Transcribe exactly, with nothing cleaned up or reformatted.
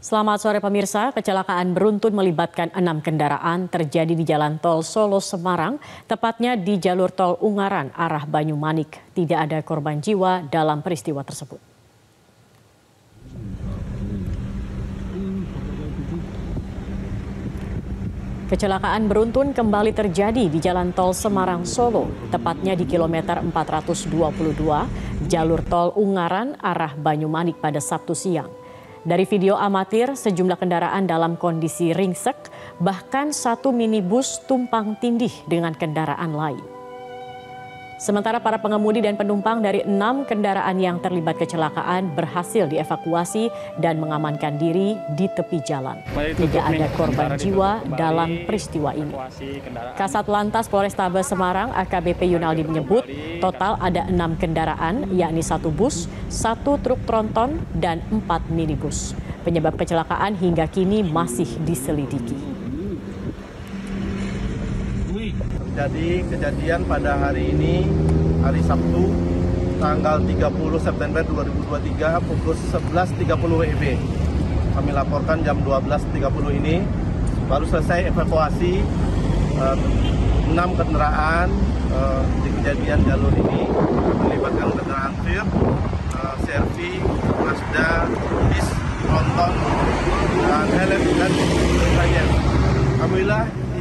Selamat sore pemirsa, kecelakaan beruntun melibatkan enam kendaraan terjadi di jalan tol Solo Semarang, tepatnya di jalur tol Ungaran arah Banyumanik. Tidak ada korban jiwa dalam peristiwa tersebut. Kecelakaan beruntun kembali terjadi di jalan tol Semarang Solo, tepatnya di kilometer empat ratus dua puluh dua, jalur tol Ungaran arah Banyumanik pada Sabtu siang. Dari video amatir, sejumlah kendaraan dalam kondisi ringsek, bahkan satu minibus tumpang tindih dengan kendaraan lain. Sementara para pengemudi dan penumpang dari enam kendaraan yang terlibat kecelakaan berhasil dievakuasi dan mengamankan diri di tepi jalan. Tidak ada korban jiwa dalam peristiwa ini. Kasat Lantas Polrestabes Semarang A K B P Yunaldi menyebut total ada enam kendaraan, yakni satu bus, satu truk tronton, dan empat minibus. Penyebab kecelakaan hingga kini masih diselidiki. Terjadi kejadian pada hari ini, hari Sabtu, tanggal tiga puluh September dua ribu dua puluh tiga pukul sebelas tiga puluh W I B. Kami laporkan jam dua belas tiga puluh ini, baru selesai evakuasi eh, enam kendaraan eh, di kejadian jalur ini, melibatkan kendaraan T I R, eh, C R V, Mazda, bis, tronton, dan helm dan lainnya. Alhamdulillah.